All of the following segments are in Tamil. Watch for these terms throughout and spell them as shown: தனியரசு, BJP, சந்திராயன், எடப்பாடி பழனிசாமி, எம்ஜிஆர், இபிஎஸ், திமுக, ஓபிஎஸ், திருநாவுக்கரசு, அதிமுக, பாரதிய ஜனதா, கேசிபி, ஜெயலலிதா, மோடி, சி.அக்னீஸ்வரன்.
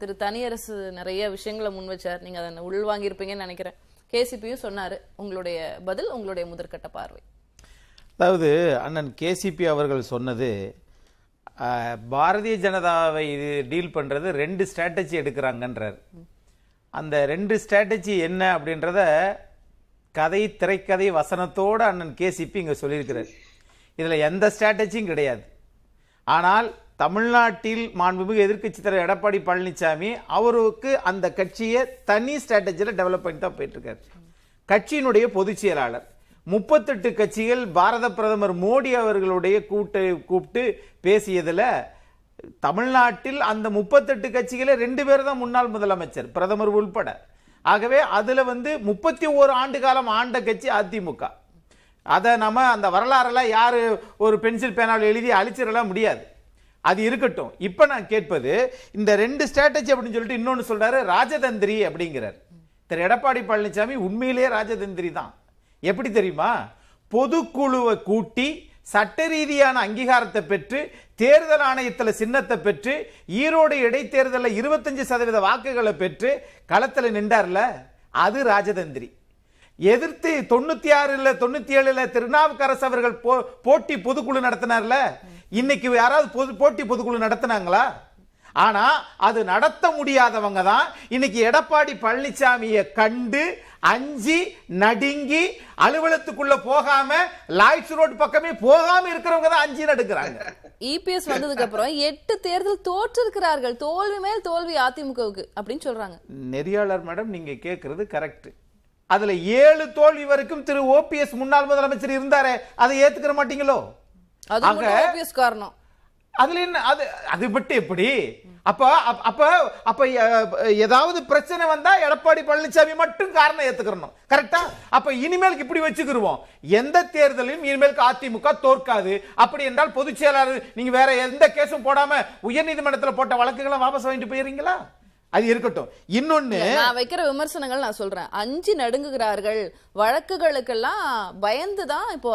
திரு தனியரசு நிறைய விஷயங்களை முன் வச்சார். நீங்க அதை உள்வாங்கியிருப்பீங்கன்னு நினைக்கிறேன். கேசிபியும் சொன்னாரு. உங்களுடைய பதில், உங்களுடைய முதற்கட்ட பார்வை. அதாவது அண்ணன் கேசிபி அவர்கள் சொன்னது, பாரதிய ஜனதாவை இது டீல் பண்றது ரெண்டு ஸ்ட்ராட்டஜி எடுக்கிறாங்கன்றார். அந்த ரெண்டு ஸ்ட்ராட்டஜி என்ன அப்படின்றத கதை, திரைக்கதை வசனத்தோட அண்ணன் கேசிபி இங்க சொல்லியிருக்கிறார். இதுல எந்த ஸ்ட்ராட்டஜியும் கிடையாது. ஆனால் தமிழ்நாட்டில் மாண்புமிகு எதிர்க்கட்சி தலைவர் எடப்பாடி பழனிசாமி அவருக்கு அந்த கட்சியை தனி ஸ்ட்ராட்டஜியில் டெவலப் பண்ணி தான் போயிட்டு இருக்காரு. கட்சியினுடைய பொதுச் செயலாளர் 38 கட்சிகள் பாரத பிரதமர் மோடி அவர்களுடைய கூப்பிட்டு பேசியதில் தமிழ்நாட்டில் அந்த 38 கட்சிகளை 2 பேர் தான் முன்னாள் முதலமைச்சர் பிரதமர் உள்பட. ஆகவே அதில் 31 ஆண்டு காலம் ஆண்ட கட்சி அதிமுக. அதை நம்ம அந்த வரலாறெல்லாம் யார் ஒரு பென்சில் பேனாவில் எழுதி அழிச்சிடலாம் முடியாது. அது இருக்கட்டும். இப்போ நான் கேட்பது, இந்த ரெண்டு ஸ்ட்ராட்டஜி அப்படின்னு சொல்லிட்டு இன்னொன்று சொல்கிறாரு, ராஜதந்திரி அப்படிங்கிறார். திரு எடப்பாடி பழனிசாமி உண்மையிலேயே ராஜதந்திரி தான். எப்படி தெரியுமா? பொதுக்குழுவை கூட்டி சட்ட ரீதியான அங்கீகாரத்தை பெற்று தேர்தல் ஆணையத்தில் சின்னத்தை பெற்று ஈரோடு இடைத்தேர்தலில் 25% வாக்குகளை பெற்று களத்தில் நின்றார்ல, அது ராஜதந்திரி. எதிர்த்து 96 இல்லை 97 திருநாவுக்கரசு அவர்கள் போட்டி பொதுக்குழு நடத்தினார்ல, இன்னைக்கு யாராவது போட்டி பொதுக்குழு நடத்தினாங்களா? ஆனா அது நடத்த முடியாதவங்க தான் இன்னைக்கு எடப்பாடி பழனிசாமியை கண்டு அஞ்சி நடுங்கி அலுவலகத்துக்குள்ள போகாம லாய்ஸ் ரோடு பக்கமே போகாம இருக்கிறவங்க தான் அஞ்சி நடுக்கிறாங்க. இபிஎஸ் வந்ததுக்கு அப்புறம் 8 தேர்தல் தோற்றிருக்கிறார்கள். தோல்வி மேல் தோல்வி அதிமுகவுக்கு அப்படின்னு சொல்றாங்க. நெறியாளர் மேடம், நீங்க கேட்கறது கரெக்ட். அதுல 7 தோல்வி வரைக்கும் திரு ஓபிஎஸ் முன்னாள் முதலமைச்சர் இருந்தாரே, அதை ஏத்துக்கிற மாட்டீங்களோ? பிரச்சனை வந்தா எடப்பாடி பழனிசாமி மட்டும் காரணம் ஏத்துக்கணும், கரெக்டா? அப்ப இனிமேல் இப்படி வச்சுக்கிருவோம், எந்த தேர்தலையும் இனிமேல் அதிமுக தோற்காது. அப்படி என்றால் பொதுச் செயலாளர் நீங்க வேற எந்த கேஸும் போடாம உயர்நீதிமன்றத்தில் போட்ட வழக்குகளை வாபஸ் வாங்கிட்டு போயிருங்களா? அது இருக்கட்டும். இன்னொன்னு நான் வைக்கிற விமர்சனங்கள் நான் சொல்றேன், அஞ்சு நடுங்குகிறார்கள் வழக்குகளுக்கெல்லாம் பயந்துதான் இப்போ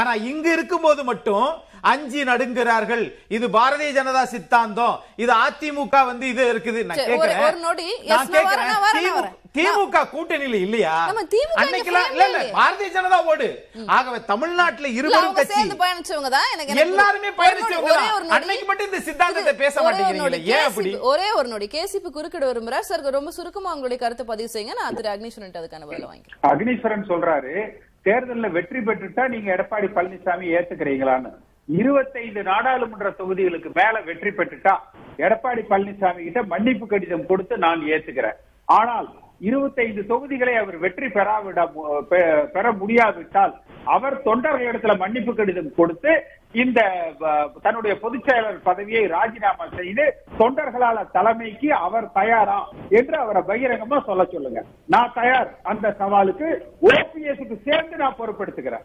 ஆனா இங்கு இருக்கும்போது மட்டும் 5 நடுங்குறார்கள். இது பாரதிய ஜனதா சித்தாந்தம், இது அதிமுக இது இருக்குது. திமுக கூட்டணியில இல்லையா? பாரதிய ஜனதா ஓடு. ஆகவே தமிழ்நாட்டில் இருவரும் எல்லாருமே பயணிச்சவங்க. அன்னைக்கு மட்டும் இந்த சித்தாந்தத்தை பேச மாட்டேங்கிறீங்களே, ஏன் அப்படி? ஒரே ஒரு நொடி கேசிபி குறுக்கிட விரும்புறாரு. சார், ரொம்ப சுருக்கமா அவங்களுடைய கருத்தை பதிவு செய்யுங்க. நான் திரு அக்னீஸ்வரன் அதுக்கான பதில வாங்கிக்கிறேன். அக்னீஸ்வரன் சொல்றாரு, தேர்தலில் வெற்றி பெற்றுட்டா நீங்க எடப்பாடி பழனிசாமி ஏத்துக்கிறீங்களான்னு. 25 நாடாளுமன்ற தொகுதிகளுக்கு மேல வெற்றி பெற்றுட்டா எடப்பாடி பழனிசாமி கிட்ட மன்னிப்பு கடிதம் கொடுத்து நான் ஏத்துக்கிறேன். ஆனால் 25 தொகுதிகளை அவர் வெற்றி பெற முடியாவிட்டால் அவர் தொண்டர்களிடத்துல மன்னிப்பு கடிதம் கொடுத்து இந்த தன்னுடைய பொதுச் செயலாளர் பதவியை ராஜினாமா செய்து தொண்டர்களால் தலைமைக்கு அவர் தயாரா என்று அவரை பகிரங்கமா சொல்ல சொல்லுங்க. நான் தயார், அந்த சவாலுக்கு ஓபிஎஸ்க்கு சேர்ந்து நான் பொறுப்பெடுத்துக்கிறேன்.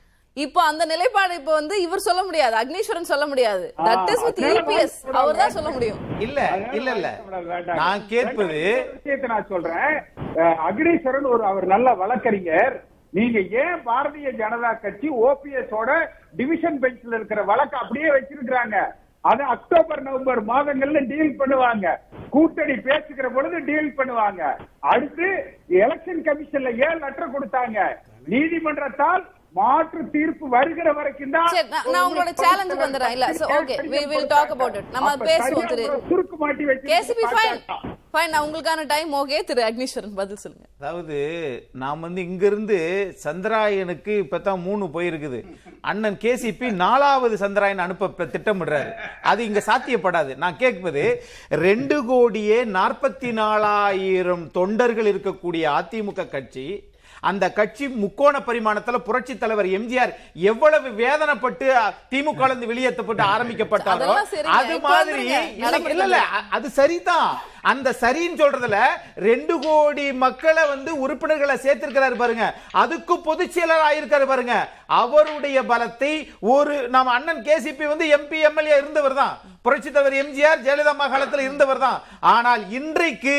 இப்போ அந்த நிலைப்பாடு இப்போ இவர் சொல்ல முடியாது, அக்னீஸ்வரன் சொல்ல முடியாது, தட் இஸ் வித் இபிஎஸ் அவர் தான் சொல்ல முடியும். இல்ல இல்ல இல்ல, நான் கேட்பது விஷயத்தை நான் சொல்றேன். அக்னீஸ்வரன் அவர் நல்ல வழக்கறிஞர். நீங்க ஏன் பாரதிய ஜனதா கட்சி ஓபிஎஸோட டிவிஷன் பெஞ்சில் இருக்கிற வழக்கு அப்படியே வச்சிருக்கிறாங்க? அது அக்டோபர் நவம்பர் மாதங்கள்ல டீல் பண்ணுவாங்க. கூட்டணி பேசுகிற பொழுது டீல் பண்ணுவாங்க. அடுத்து எலெக்ஷன் கமிஷன்ல 7 லெட்டர் கொடுத்தாங்க. நீதிமன்றத்தால் மாற்று தீர்ப்பு வருகிற வரைக்கும் தான். நான் உங்களோட சேலஞ்சுக்கு வந்துறேன். இல்ல so okay, we will talk about it. நம்ம பேசுவோம். திரு சுருக்கு மாட்டி வெச்சு கேசிபி ஃபைன் ஃபைன், நான் உங்களுக்கான டைம். ஓகே, திரு அக்னீஸ்வரன் பதில் சொல்லுங்க. அதாவது நாம் இங்க இருந்து சந்திராயனுக்கு இப்பதான் 3 போயிருக்குது. அண்ணன் கேசிபி 4வது சந்திராயன் அனுப்ப திட்டமிடுறாரு. அது இங்க சாத்தியப்படாது. நான் கேட்பது, 2,44,000 தொண்டர்கள் இருக்கக்கூடிய அதிமுக கட்சி அந்த கட்சி முக்கோண பரிமாணத்தில் புரட்சி தலைவர் எம்ஜிஆர் எவ்வளவு வேதனைப்பட்டு திமுக வெளியேற்றப்பட்டு ஆரம்பிக்கப்பட்டாரோ அது மாதிரி அது சரிதான். அந்த சரின்னு சொல்றதுல 2 கோடி மக்களை உறுப்பினர்களை சேர்த்திருக்கிறாரு பாருங்க, அதுக்கு பொதுச் செயலர் ஆயிருக்காரு பாருங்க. அவருடைய பலத்தை ஒரு நம்ம அண்ணன் கேசிபி எம்பி எம்எல்ஏ இருந்தவர் தான், புரட்சி தலைவர் எம்ஜிஆர் ஜெயலலிதா மகாலத்தில் இருந்தவர் தான். ஆனால் இன்றைக்கு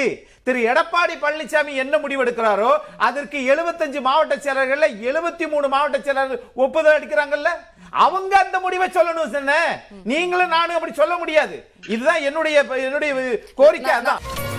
திரு எடப்பாடி பழனிசாமி என்ன முடிவெடுக்கிறாரோ அதற்கு 75 மாவட்ட செயலர்கள் 73 மாவட்ட செயலர்கள் ஒப்புதல் அளிக்கிறாங்கல்ல, அவங்க அந்த முடிவை சொல்லணும் சொன்ன. நீங்களும் நானும் அப்படி சொல்ல முடியாது. இதுதான் என்னுடைய கோரிக்கை.